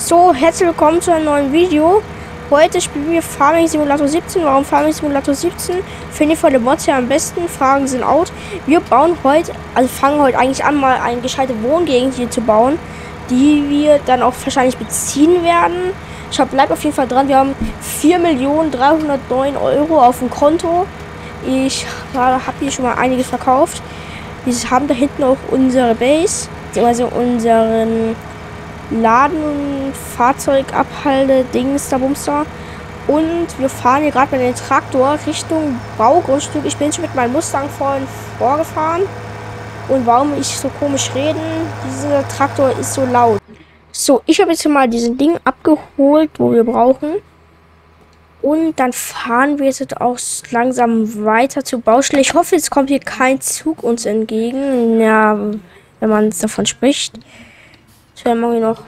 So, herzlich willkommen zu einem neuen Video. Heute spielen wir Farming Simulator 17. Warum Farming Simulator 17? Finde ich von der Mods her am besten. Fragen sind out. Wir bauen heute, also fangen heute eigentlich an, mal eine gescheite Wohngegend hier zu bauen, die wir dann auch wahrscheinlich beziehen werden. Schaut, bleibt auf jeden Fall dran. Wir haben 4.309 Euro auf dem Konto. Ich habe hier schon mal einiges verkauft. Wir haben da hinten auch unsere Base, also unseren Laden, Fahrzeugabhalte, Dings, da Bumster. Und wir fahren hier gerade mit dem Traktor Richtung Baugrundstück. Ich bin schon mit meinem Mustang vorhin vorgefahren. Und warum ich so komisch reden? Dieser Traktor ist so laut. So, ich habe jetzt hier mal diesen Ding abgeholt, wo wir brauchen. Und dann fahren wir jetzt auch langsam weiter zur Baustelle. Ich hoffe, jetzt kommt hier kein Zug uns entgegen. Ja, wenn man davon spricht. Dann machen wir noch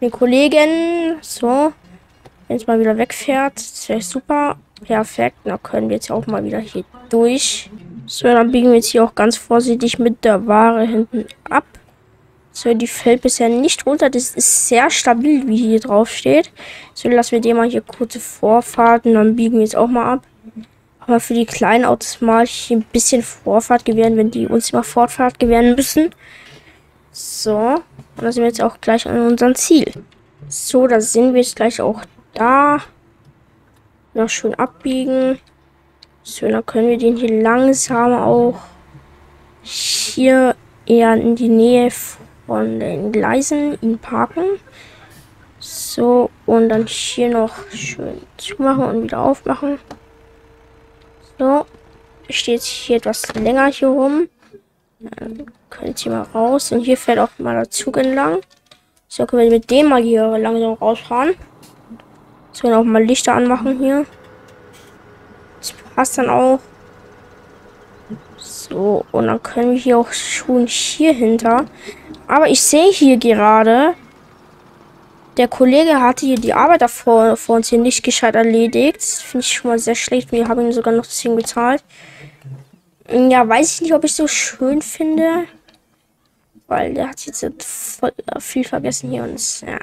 den Kollegen. So, wenn es mal wieder wegfährt, das wäre super. Perfekt, dann können wir jetzt auch mal wieder hier durch. So, dann biegen wir jetzt hier auch ganz vorsichtig mit der Ware hinten ab. So, die fällt bisher nicht runter. Das ist sehr stabil, wie hier drauf steht. So, lassen wir dem mal hier kurze Vorfahrten. Dann biegen wir jetzt auch mal ab. Aber für die kleinen Autos mal hier ein bisschen Vorfahrt gewähren, wenn die uns immer Vorfahrt gewähren müssen. So, und da sind wir jetzt auch gleich an unserem Ziel. So, da sind wir jetzt gleich auch da. Noch schön abbiegen. So, dann können wir den hier langsam auch hier eher in die Nähe von den Gleisen ihn parken. So, und dann hier noch schön zumachen und wieder aufmachen. So, steht jetzt hier etwas länger hier rum. Dann könnt ihr mal raus. Und hier fährt auch mal der Zug entlang. So, können wir mit dem mal hier langsam rausfahren. So, auch mal Lichter anmachen hier. Das passt dann auch. So, und dann können wir hier auch schon hier hinter. Aber ich sehe hier gerade, der Kollege hatte hier die Arbeit davor vor uns hier nicht gescheit erledigt. Das finde ich schon mal sehr schlecht. Wir haben ihn sogar noch deswegen bezahlt. Ja, weiß ich nicht, ob ich so schön finde. Weil der hat jetzt voll viel vergessen hier. Und das, ja,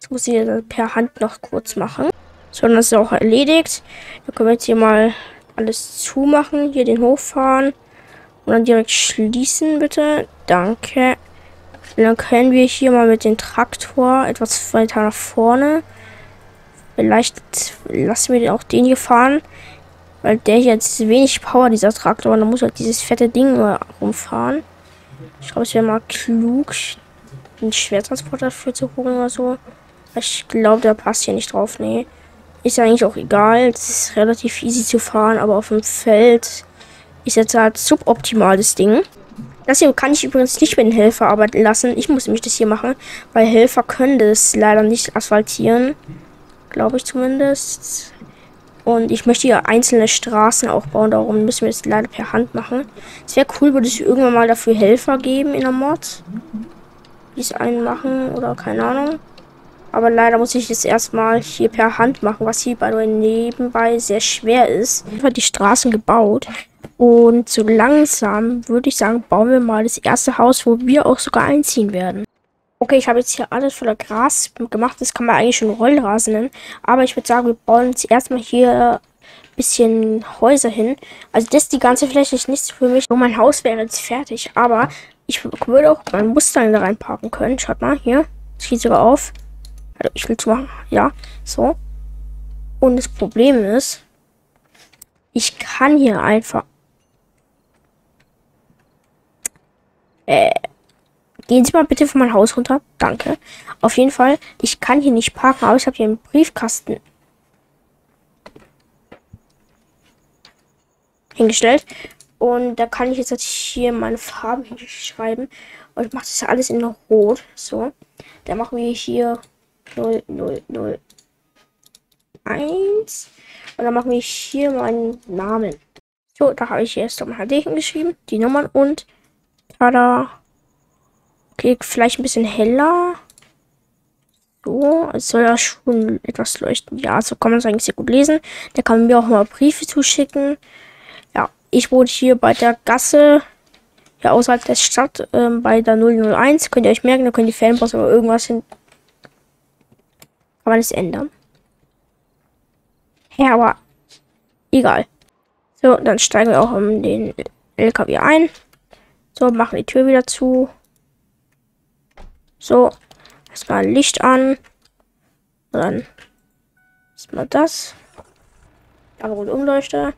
das muss ich per Hand noch kurz machen. So, das ist auch erledigt. Dann können wir jetzt hier mal alles zumachen. Hier den Hof fahren. Und dann direkt schließen, bitte. Danke. Und dann können wir hier mal mit dem Traktor etwas weiter nach vorne. Vielleicht lassen wir auch den hier fahren. Weil der hier jetzt wenig Power, dieser Traktor, und dann muss halt dieses fette Ding mal rumfahren. Ich glaube, es wäre mal klug, einen Schwertransporter dafür zu holen oder so. Ich glaube, der passt hier nicht drauf, nee. Ist ja eigentlich auch egal, es ist relativ easy zu fahren, aber auf dem Feld ist jetzt halt suboptimal das Ding. Das hier kann ich übrigens nicht mit dem Helfer arbeiten lassen, ich muss nämlich das hier machen, weil Helfer können das leider nicht asphaltieren, glaube ich zumindest. Und ich möchte hier einzelne Straßen auch bauen, darum müssen wir das leider per Hand machen. Es wäre cool, würde es irgendwann mal dafür Helfer geben in der Mod. Die es einen machen oder keine Ahnung. Aber leider muss ich das erstmal hier per Hand machen, was hier bei mir nebenbei sehr schwer ist. Ich habe die Straßen gebaut und so langsam würde ich sagen, bauen wir mal das erste Haus, wo wir auch sogar einziehen werden. Okay, ich habe jetzt hier alles voller Gras gemacht. Das kann man eigentlich schon Rollrasen nennen. Aber ich würde sagen, wir bauen jetzt erstmal hier ein bisschen Häuser hin. Also das, die ganze Fläche ist nichts für mich. Nur mein Haus wäre jetzt fertig. Aber ich würde auch meinen Mustang da reinparken können. Schaut mal, hier. Das geht sogar auf. Also ich will zumachen. Ja, so. Und das Problem ist, ich kann hier einfach... Gehen Sie mal bitte von meinem Haus runter. Danke. Auf jeden Fall, ich kann hier nicht parken, aber ich habe hier einen Briefkasten hingestellt. Und da kann ich jetzt hier meine Farben hinschreiben. Und ich mache das alles in Rot. So. Dann machen wir hier 0001. Und dann machen wir hier meinen Namen. So, da habe ich erst nochmal HD hingeschrieben. Die Nummern und tada. Okay, vielleicht ein bisschen heller. So, es soll ja schon etwas leuchten. Ja, so kann man es eigentlich sehr gut lesen. Da kann man mir auch mal Briefe zuschicken. Ja, ich wohne hier bei der Gasse, ja, außerhalb der Stadt, bei der 001. Könnt ihr euch merken, da könnt ihr Fanpost oder irgendwas hin Kann man das ändern? Ja, aber egal. So, dann steigen wir auch in den LKW ein. So, machen die Tür wieder zu. So, erstmal Licht an. Und dann erstmal das. Aber gut, Umleuchter.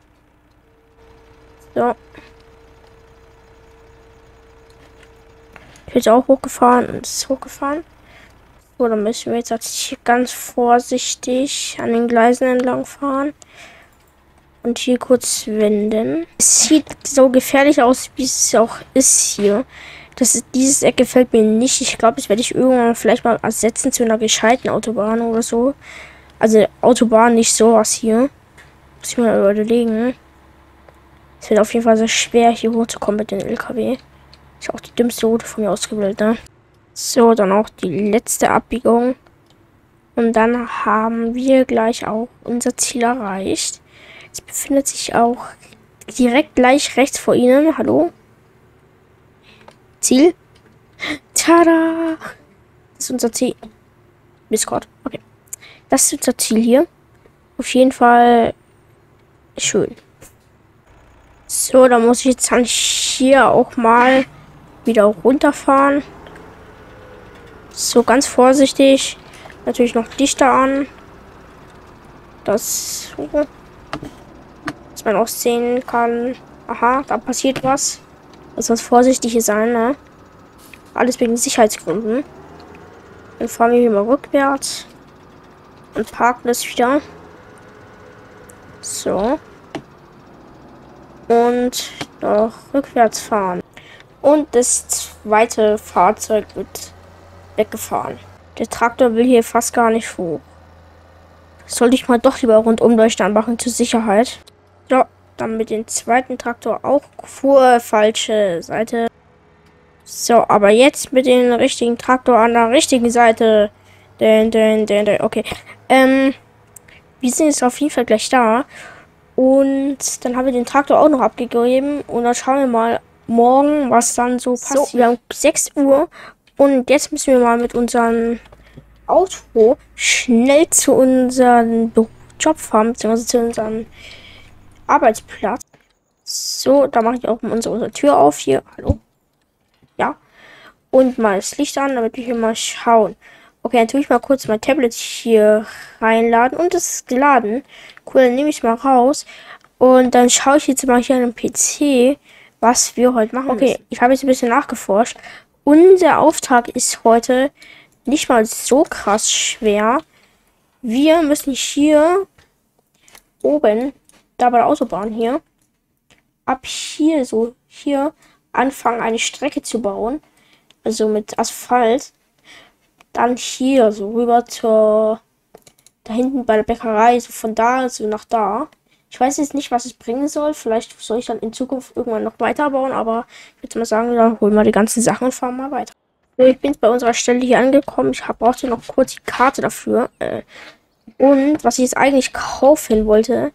So. Ich bin jetzt auch hochgefahren und es ist hochgefahren. So, dann müssen wir jetzt ganz vorsichtig an den Gleisen entlang fahren. Und hier kurz wenden. Es sieht so gefährlich aus, wie es auch ist hier. Dieses Eck gefällt mir nicht. Ich glaube, das werde ich irgendwann vielleicht mal ersetzen zu einer gescheiten Autobahn oder so. Also Autobahn, nicht sowas hier. Muss ich mir überlegen. Es wird auf jeden Fall sehr schwer, hier hochzukommen mit dem LKW. Ist auch die dümmste Route von mir ausgewählt, ne? So, dann auch die letzte Abbiegung. Und dann haben wir gleich auch unser Ziel erreicht. Es befindet sich auch direkt gleich rechts vor Ihnen. Hallo? Ziel? Tada! Das ist unser Ziel. Discord. Okay. Das ist unser Ziel hier. Auf jeden Fall schön. So, da muss ich jetzt dann hier auch mal wieder runterfahren. So, ganz vorsichtig. Natürlich noch dichter an. Das so. Dass man auch sehen kann, aha, da passiert was. Also was vorsichtig hier sein, ne? Alles wegen Sicherheitsgründen. Dann fahren wir hier mal rückwärts. Und parken das wieder. So. Und noch rückwärts fahren. Und das zweite Fahrzeug wird weggefahren. Der Traktor will hier fast gar nicht hoch. Sollte ich mal doch lieber rundum Leuchtern machen, zur Sicherheit. So, dann mit dem zweiten Traktor auch falsche Seite. So, aber jetzt mit dem richtigen Traktor an der richtigen Seite. Okay. Wir sind jetzt auf jeden Fall gleich da. Und dann haben wir den Traktor auch noch abgegeben. Und dann schauen wir mal morgen, was dann so passiert. So, wir haben 6 Uhr. Und jetzt müssen wir mal mit unserem Auto schnell zu unserem Job fahren, beziehungsweise zu unserem Arbeitsplatz. So, da mache ich auch unsere Tür auf hier. Hallo? Ja. Und mal das Licht an, damit wir hier mal schauen. Okay, dann tue ich mal kurz mein Tablet hier reinladen. Und es ist geladen. Cool, dann nehme ich es mal raus. Und dann schaue ich jetzt mal hier an dem PC, was wir heute machen. Okay, ich habe jetzt ein bisschen nachgeforscht. Unser Auftrag ist heute nicht mal so krass schwer. Wir müssen hier oben, da bei der Autobahn hier, ab hier so, hier anfangen, eine Strecke zu bauen. Also mit Asphalt. Dann hier so rüber zur, da hinten bei der Bäckerei, so von da so nach da. Ich weiß jetzt nicht, was es bringen soll. Vielleicht soll ich dann in Zukunft irgendwann noch weiterbauen. Aber ich würde mal sagen, dann holen wir die ganzen Sachen und fahren mal weiter. So, ich bin bei unserer Stelle hier angekommen. Ich brauchte noch kurz die Karte dafür. Und was ich jetzt eigentlich kaufen wollte,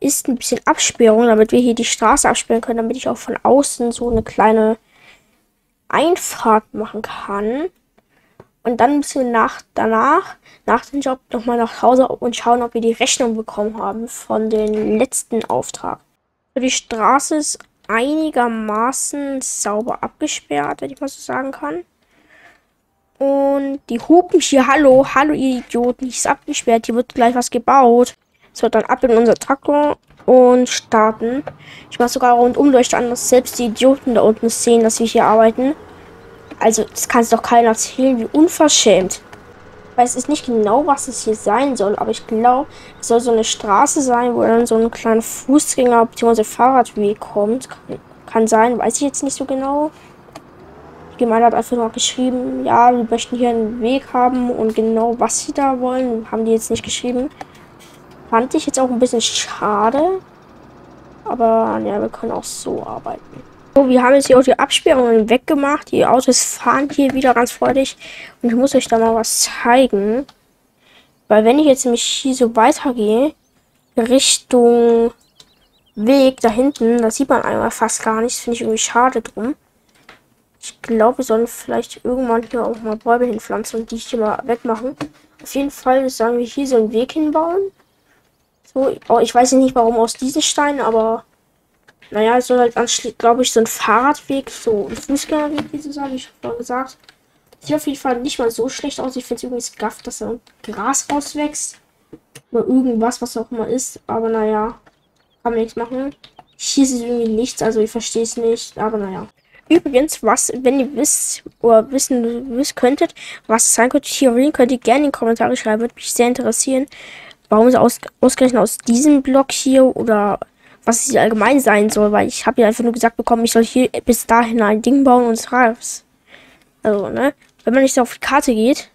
ist ein bisschen Absperrung, damit wir hier die Straße absperren können. Damit ich auch von außen so eine kleine Einfahrt machen kann. Und dann müssen wir nach dem Job, nochmal nach Hause und schauen, ob wir die Rechnung bekommen haben von dem letzten Auftrag. Die Straße ist einigermaßen sauber abgesperrt, wenn ich mal so sagen kann. Und die hupen hier, hallo, hallo ihr Idioten, die ist abgesperrt, hier wird gleich was gebaut. So, dann ab in unser Traktor und starten. Ich mache sogar rundum Leuchte an, dass selbst die Idioten da unten sehen, dass wir hier arbeiten. Also, das kann es doch keiner erzählen, wie unverschämt. Ich weiß jetzt nicht genau, was es hier sein soll, aber ich glaube, es soll so eine Straße sein, wo dann so ein kleiner Fußgänger bzw. Fahrradweg kommt. Kann sein, weiß ich jetzt nicht so genau. Die Gemeinde hat einfach nur geschrieben, ja, wir möchten hier einen Weg haben und genau, was sie da wollen, haben die jetzt nicht geschrieben. Fand ich jetzt auch ein bisschen schade, aber ja, wir können auch so arbeiten. So, wir haben jetzt hier auch die Absperrungen weggemacht. Die Autos fahren hier wieder ganz freudig. Und ich muss euch da mal was zeigen. Weil wenn ich jetzt nämlich hier so weitergehe, Richtung Weg da hinten, da sieht man einmal fast gar nichts. Finde ich irgendwie schade drum. Ich glaube, wir sollen vielleicht irgendwann hier auch mal Bäume hinpflanzen und die hier mal wegmachen. Auf jeden Fall sollen wir hier so einen Weg hinbauen. So, oh, ich weiß nicht warum aus diesen Steinen, aber naja, es soll halt anschließend, glaube ich, so ein Fahrradweg, so ein Fußgängerweg, wie so habe ich vorhin gesagt. Sieht auf jeden Fall nicht mal so schlecht aus. Ich finde es übrigens gaff, dass da Gras rauswächst. Oder irgendwas, was auch immer ist. Aber naja, kann man nichts machen. Hier ist irgendwie nichts, also ich verstehe es nicht. Aber naja. Übrigens, was, wenn ihr wisst, oder wissen könntet, was es sein könnte, Theorien könnt ihr gerne in die Kommentare schreiben. Würde mich sehr interessieren, warum es ausgerechnet aus diesem Block hier oder was es allgemein sein soll. Weil ich habe ja einfach nur gesagt bekommen, ich soll hier bis dahin ein Ding bauen und es reicht's. Also, ne? Wenn man nicht so auf die Karte geht,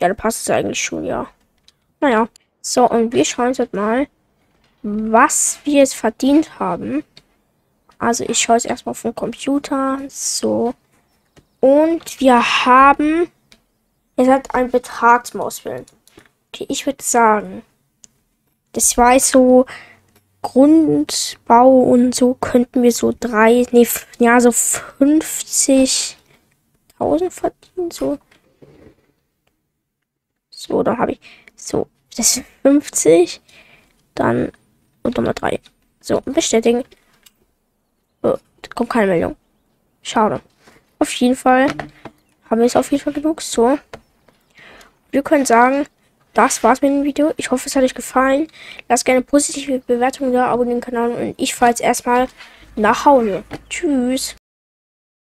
ja, dann passt es eigentlich schon, ja. Naja. So, und wir schauen jetzt mal, was wir jetzt verdient haben. Also, ich schaue jetzt erstmal auf den Computer. So. Und wir haben, jetzt hat einen Betrag zum Auswählen. Okay, ich würde sagen, das war jetzt so Grundbau und so könnten wir so 50.000 verdienen. So, da habe ich so, das sind 50. Dann und nochmal 3. So, bestätigen. Oh, da kommt keine Meldung. Schade. Auf jeden Fall haben wir es auf jeden Fall genug. So. Wir können sagen, das war's mit dem Video. Ich hoffe, es hat euch gefallen. Lasst gerne positive Bewertungen da, abonniert den Kanal und ich fahre jetzt erstmal nach Hause. Tschüss.